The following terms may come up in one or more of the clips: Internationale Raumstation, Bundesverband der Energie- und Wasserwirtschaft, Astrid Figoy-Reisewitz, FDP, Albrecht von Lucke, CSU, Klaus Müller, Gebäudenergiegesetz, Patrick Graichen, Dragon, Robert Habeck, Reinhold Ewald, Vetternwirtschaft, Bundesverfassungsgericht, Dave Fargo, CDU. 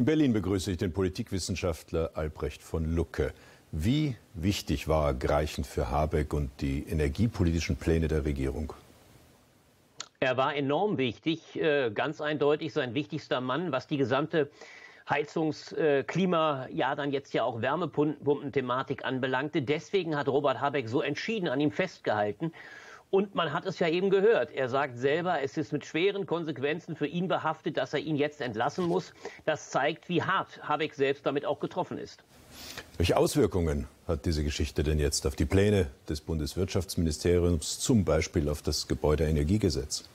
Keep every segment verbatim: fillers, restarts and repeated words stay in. In Berlin begrüße ich den Politikwissenschaftler Albrecht von Lucke. Wie wichtig war Graichen für Habeck und die energiepolitischen Pläne der Regierung? Er war enorm wichtig, ganz eindeutig sein wichtigster Mann, was die gesamte Heizungsklima, ja dann jetzt ja auch Wärmepumpen-Thematik anbelangte. Deswegen hat Robert Habeck so entschieden an ihm festgehalten. Und man hat es ja eben gehört. Er sagt selber, es ist mit schweren Konsequenzen für ihn behaftet, dass er ihn jetzt entlassen muss. Das zeigt, wie hart Habeck selbst damit auch getroffen ist. Welche Auswirkungen hat diese Geschichte denn jetzt auf die Pläne des Bundeswirtschaftsministeriums, zum Beispiel auf das Gebäudenergiegesetz?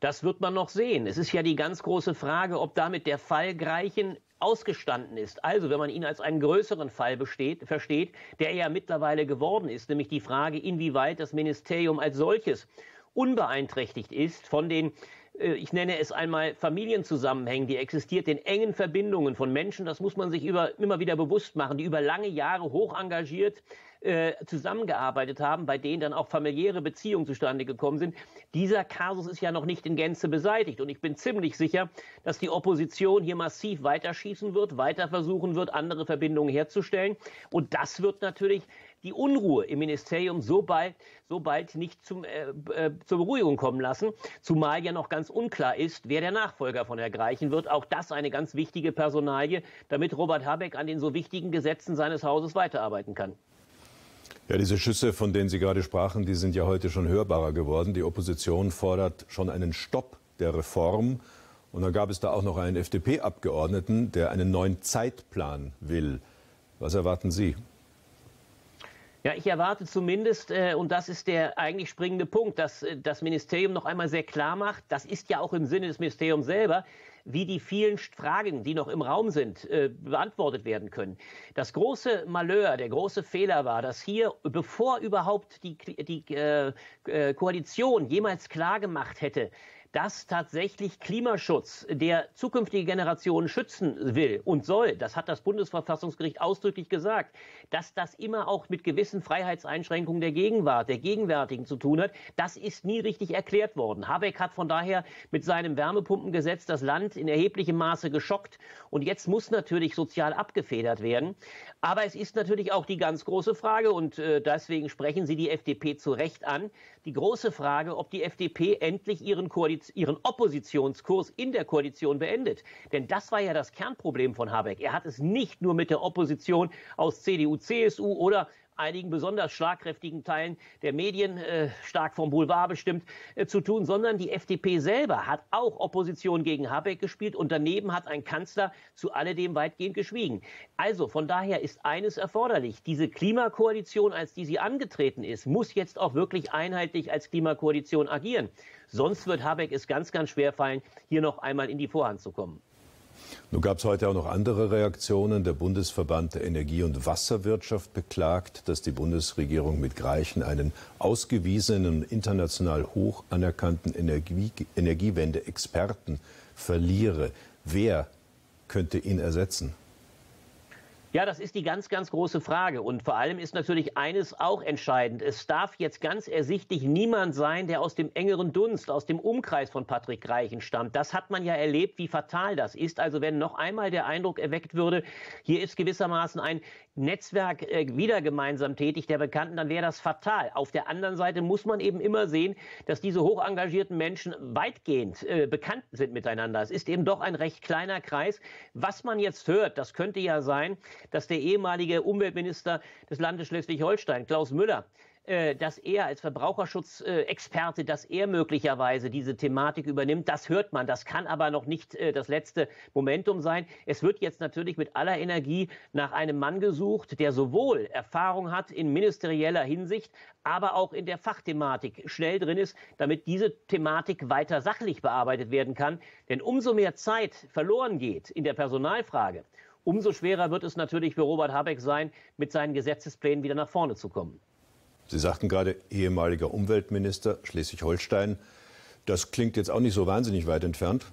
Das wird man noch sehen. Es ist ja die ganz große Frage, ob damit der Fall Graichen ausgestanden ist. Also, wenn man ihn als einen größeren Fall besteht, versteht, der er ja mittlerweile geworden ist, nämlich die Frage, inwieweit das Ministerium als solches unbeeinträchtigt ist von den, ich nenne es einmal Familienzusammenhängen, die existiert, den engen Verbindungen von Menschen, das muss man sich über, immer wieder bewusst machen, die über lange Jahre hoch engagiert äh, zusammengearbeitet haben, bei denen dann auch familiäre Beziehungen zustande gekommen sind. Dieser Kasus ist ja noch nicht in Gänze beseitigt und ich bin ziemlich sicher, dass die Opposition hier massiv weiterschießen wird, weiter versuchen wird, andere Verbindungen herzustellen und das wird natürlich die Unruhe im Ministerium so bald, so bald nicht zum, äh, äh, zur Beruhigung kommen lassen, zumal ja noch ganz unklar ist, wer der Nachfolger von Herrn Graichen wird. Auch das eine ganz wichtige Personalie, damit Robert Habeck an den so wichtigen Gesetzen seines Hauses weiterarbeiten kann. Ja, diese Schüsse, von denen Sie gerade sprachen, die sind ja heute schon hörbarer geworden. Die Opposition fordert schon einen Stopp der Reform. Und dann gab es da auch noch einen F D P-Abgeordneten, der einen neuen Zeitplan will. Was erwarten Sie? Ja, ich erwarte zumindest, äh, und das ist der eigentlich springende Punkt, dass äh, das Ministerium noch einmal sehr klar macht, das ist ja auch im Sinne des Ministeriums selber, wie die vielen Fragen, die noch im Raum sind, äh, beantwortet werden können. Das große Malheur, der große Fehler war, dass hier, bevor überhaupt die, die äh, Koalition jemals klargemacht hätte, dass tatsächlich Klimaschutz, der zukünftige Generationen schützen will und soll, das hat das Bundesverfassungsgericht ausdrücklich gesagt, dass das immer auch mit gewissen Freiheitseinschränkungen der Gegenwart, der Gegenwärtigen zu tun hat, das ist nie richtig erklärt worden. Habeck hat von daher mit seinem Wärmepumpengesetz das Land in erheblichem Maße geschockt und jetzt muss natürlich sozial abgefedert werden. Aber es ist natürlich auch die ganz große Frage und deswegen sprechen Sie die F D P zu Recht an, die große Frage, ob die F D P endlich ihren Koalition ihren Oppositionskurs in der Koalition beendet. Denn das war ja das Kernproblem von Habeck. Er hat es nicht nur mit der Opposition aus C D U, C S U oder einigen besonders schlagkräftigen Teilen der Medien, äh, stark vom Boulevard bestimmt, äh, zu tun, sondern die F D P selber hat auch Opposition gegen Habeck gespielt und daneben hat ein Kanzler zu alledem weitgehend geschwiegen. Also von daher ist eines erforderlich, diese Klimakoalition, als die sie angetreten ist, muss jetzt auch wirklich einheitlich als Klimakoalition agieren. Sonst wird Habeck es ganz, ganz schwer fallen, hier noch einmal in die Vorhand zu kommen. Nun gab es heute auch noch andere Reaktionen. Der Bundesverband der Energie- und Wasserwirtschaft beklagt, dass die Bundesregierung mit Graichen einen ausgewiesenen, international hoch anerkannten Energie Energiewende-Experten verliere. Wer könnte ihn ersetzen? Ja, das ist die ganz, ganz große Frage. Und vor allem ist natürlich eines auch entscheidend. Es darf jetzt ganz ersichtlich niemand sein, der aus dem engeren Dunst, aus dem Umkreis von Patrick Graichen stammt. Das hat man ja erlebt, wie fatal das ist. Also wenn noch einmal der Eindruck erweckt würde, hier ist gewissermaßen ein Netzwerk äh, wieder gemeinsam tätig der Bekannten, dann wäre das fatal. Auf der anderen Seite muss man eben immer sehen, dass diese hoch engagierten Menschen weitgehend äh, bekannt sind miteinander. Es ist eben doch ein recht kleiner Kreis. Was man jetzt hört, das könnte ja sein, dass der ehemalige Umweltminister des Landes Schleswig-Holstein, Klaus Müller, dass er als Verbraucherschutzexperte, dass er möglicherweise diese Thematik übernimmt, das hört man. Das kann aber noch nicht das letzte Momentum sein. Es wird jetzt natürlich mit aller Energie nach einem Mann gesucht, der sowohl Erfahrung hat in ministerieller Hinsicht, aber auch in der Fachthematik schnell drin ist, damit diese Thematik weiter sachlich bearbeitet werden kann. Denn umso mehr Zeit verloren geht in der Personalfrage, umso schwerer wird es natürlich für Robert Habeck sein, mit seinen Gesetzesplänen wieder nach vorne zu kommen. Sie sagten gerade, ehemaliger Umweltminister Schleswig-Holstein. Das klingt jetzt auch nicht so wahnsinnig weit entfernt.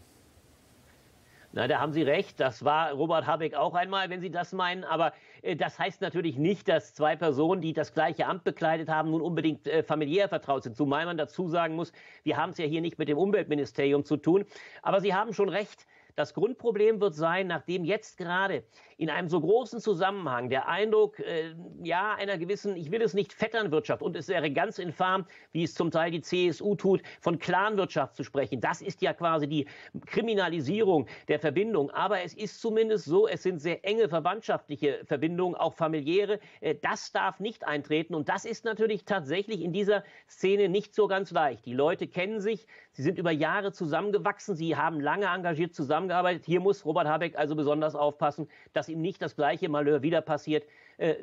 Na, da haben Sie recht. Das war Robert Habeck auch einmal, wenn Sie das meinen. Aber äh, das heißt natürlich nicht, dass zwei Personen, die das gleiche Amt bekleidet haben, nun unbedingt äh, familiär vertraut sind. Zumal man dazu sagen muss, wir haben es ja hier nicht mit dem Umweltministerium zu tun. Aber Sie haben schon recht. Das Grundproblem wird sein, nachdem jetzt gerade in einem so großen Zusammenhang der Eindruck äh, ja, einer gewissen, ich will es nicht Vetternwirtschaft, und es wäre ganz infam, wie es zum Teil die C S U tut, von Clanwirtschaft zu sprechen. Das ist ja quasi die Kriminalisierung der Verbindung. Aber es ist zumindest so, es sind sehr enge verwandtschaftliche Verbindungen, auch familiäre. Äh, das darf nicht eintreten. Und das ist natürlich tatsächlich in dieser Szene nicht so ganz leicht. Die Leute kennen sich, sie sind über Jahre zusammengewachsen, sie haben lange engagiert zusammengearbeitet. Hier muss Robert Habeck also besonders aufpassen, dass ihm nicht das gleiche Malheur wieder passiert,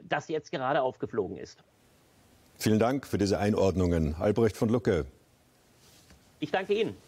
das jetzt gerade aufgeflogen ist. Vielen Dank für diese Einordnungen, Albrecht von Lucke. Ich danke Ihnen.